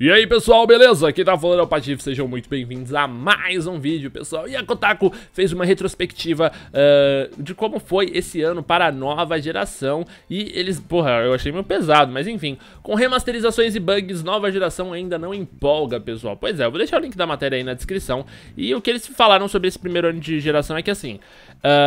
E aí pessoal, beleza? Aqui tá falando é o Patife, sejam muito bem-vindos a mais um vídeo, pessoal. E a Kotaku fez uma retrospectiva de como foi esse ano para a nova geração. E eles, porra, eu achei meio pesado, mas enfim. Com remasterizações e bugs, nova geração ainda não empolga, pessoal. Pois é, eu vou deixar o link da matéria aí na descrição. E o que eles falaram sobre esse primeiro ano de geração é que assim,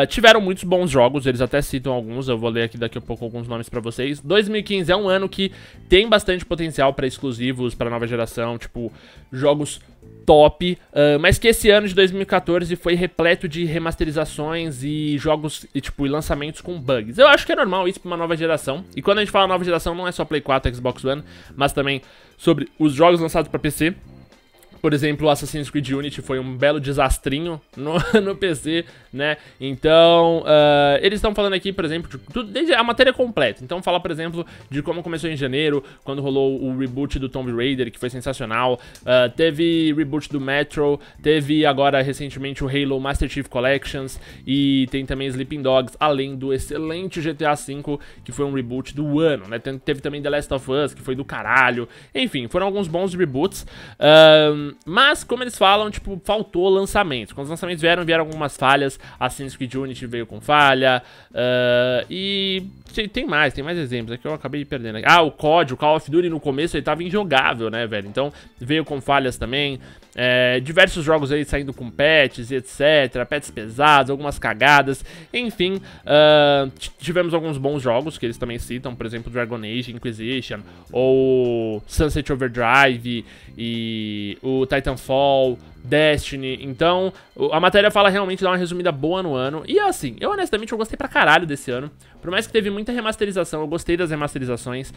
tiveram muitos bons jogos, eles até citam alguns, eu vou ler aqui daqui a pouco alguns nomes pra vocês. 2015 é um ano que tem bastante potencial pra exclusivos, pra nova geração, tipo, jogos top, mas que esse ano de 2014 foi repleto de remasterizações e jogos e, tipo, lançamentos com bugs. Eu acho que é normal isso pra uma nova geração, e quando a gente fala nova geração não é só Play 4, Xbox One, mas também sobre os jogos lançados pra PC. Por exemplo, Assassin's Creed Unity foi um belo desastrinho no PC, né? Então, eles estão falando aqui, por exemplo, de tudo, desde a matéria completa. Então, fala, por exemplo, de como começou em janeiro, quando rolou o reboot do Tomb Raider, que foi sensacional. Teve reboot do Metro, teve agora, recentemente, o Halo Master Chief Collection, e tem também Sleeping Dogs, além do excelente GTA V, que foi um reboot do ano, né? Teve também The Last of Us, que foi do caralho. Enfim, foram alguns bons reboots. Mas, como eles falam, tipo, faltou lançamento. Quando os lançamentos vieram algumas falhas. Assassin's Creed Unity veio com falha. E tem mais exemplos aqui, eu acabei perdendo aqui. Ah, o COD, o Call of Duty no começo ele tava injogável, né, velho? Então, veio com falhas também. Diversos jogos aí saindo com patches, etc. Patches pesados, algumas cagadas. Enfim, tivemos alguns bons jogos que eles também citam. Por exemplo, Dragon Age Inquisition, ou Sunset Overdrive, e o Titanfall, Destiny. Então, a matéria fala realmente, dá uma resumida boa no ano. E assim, eu honestamente, eu gostei pra caralho desse ano. Por mais que teve muita remasterização, eu gostei das remasterizações.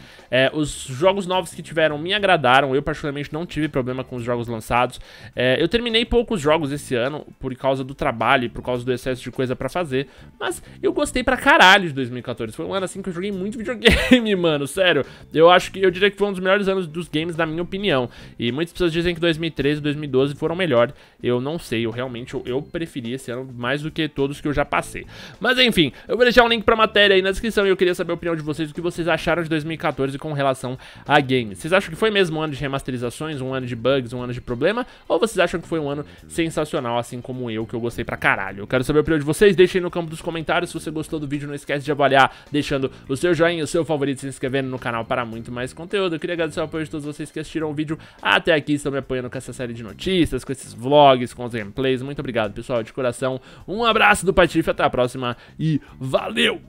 Os jogos novos que tiveram me agradaram. Eu particularmente não tive problema com os jogos lançados. Eu terminei poucos jogos esse ano, por causa do trabalho e por causa do excesso de coisa pra fazer. Mas eu gostei pra caralho de 2014. Foi um ano assim que eu joguei muito videogame, mano. Sério, eu diria que foi um dos melhores anos dos games, na minha opinião. E muitas pessoas dizem que 2013 e 2012 foram melhores. Eu não sei, eu realmente eu preferi esse ano mais do que todos que eu já passei. Mas enfim, eu vou deixar um link pra matéria aí na descrição. E eu queria saber a opinião de vocês, o que vocês acharam de 2014 com relação a games. Vocês acham que foi mesmo um ano de remasterizações, um ano de bugs, um ano de problema? Ou vocês acham que foi um ano sensacional, assim como eu, que eu gostei pra caralho? Eu quero saber a opinião de vocês, deixem aí no campo dos comentários. Se você gostou do vídeo, não esquece de avaliar, deixando o seu joinha, o seu favorito, se inscrevendo no canal para muito mais conteúdo. Eu queria agradecer o apoio de todos vocês que assistiram o vídeo até aqui, estão me apoiando com essa série de notícias, com esse vlogs, com os gameplays. Muito obrigado, pessoal, de coração. Um abraço do Patife, até a próxima e valeu!